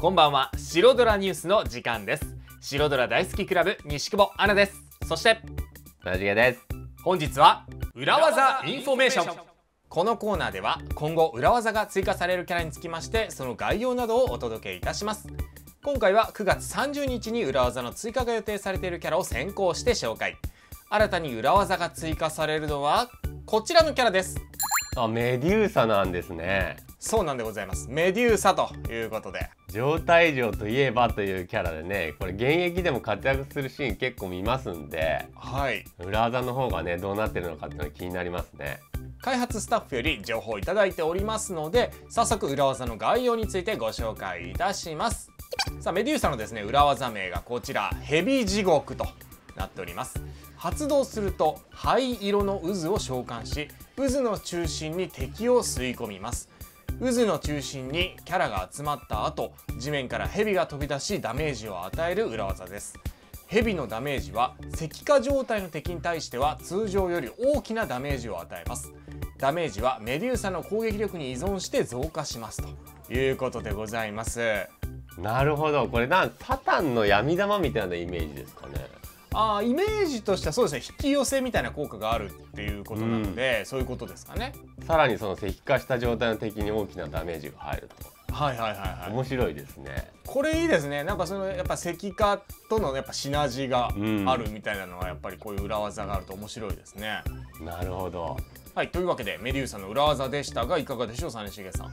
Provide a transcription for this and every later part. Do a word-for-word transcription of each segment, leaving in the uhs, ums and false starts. こんばんは。白ドラニュースの時間です。白ドラ大好きクラブ西久保アナです。そして田重です。本日は裏技インフォメーション。このコーナーでは今後裏技が追加されるキャラにつきまして、その概要などをお届けいたします。今回はくがつさんじゅうにちに裏技の追加が予定されているキャラを先行して紹介。新たに裏技が追加されるのはこちらのキャラです。あ、メデューサなんですね。そうなんでございます。メデューサということで、状態上といえばというキャラでね、これ現役でも活躍するシーン結構見ますんで、はい、裏技の方がねどうなってるのかっていうのが気になりますね。開発スタッフより情報をいただいておりますので、早速裏技の概要についてご紹介いたします。さあ、メデューサのですね裏技名がこちら、ヘビ地獄となっております。発動すると灰色の渦を召喚し、渦の中心に敵を吸い込みます。渦の中心にキャラが集まった後、地面からヘビが飛び出しダメージを与える裏技です。ヘビのダメージは石化状態の敵に対しては通常より大きなダメージを与えます。ダメージはメデューサの攻撃力に依存して増加しますということでございます。なるほど。これなんサタンの闇玉みたいなイメージですかね。あ、イメージとしてはそうですね、引き寄せみたいな効果があるっていうことなので、うん、そういうことですかね。さらにその石化した状態の敵に大きなダメージが入ると。はいはいはいはい、面白いですね。これいいですね。なんかそのやっぱ石化とのやっぱシナジーがあるみたいなのは、やっぱりこういう裏技があると面白いですね。うん、なるほど。はい、というわけでメデューサの裏技でしたが、いかがでしょう、実重さん。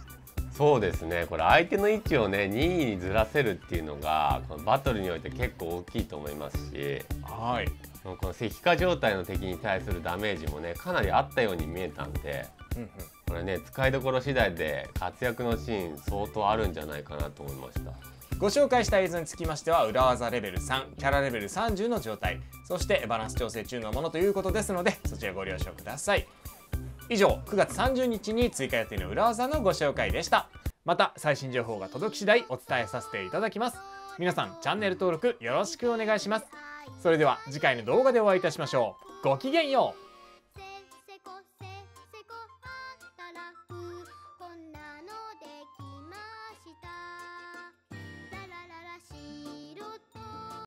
そうですね、これ相手の位置をねにいにずらせるっていうのがこのバトルにおいて結構大きいと思いますし、はい、この石化状態の敵に対するダメージもねかなりあったように見えたんで、うんうん、これね使いどころ次第で活躍のシーン相当あるんじゃないかなと思いました。ご紹介した映像につきましては裏技レベルさん、キャラレベルさんじゅうの状態、そしてバランス調整中のものということですので、そちらご了承ください。以上、くがつさんじゅうにちに追加予定の裏技のご紹介でした。また最新情報が届き次第お伝えさせていただきます。皆さんチャンネル登録よろしくお願いします。それでは次回の動画でお会いいたしましょう。ごきげんよう。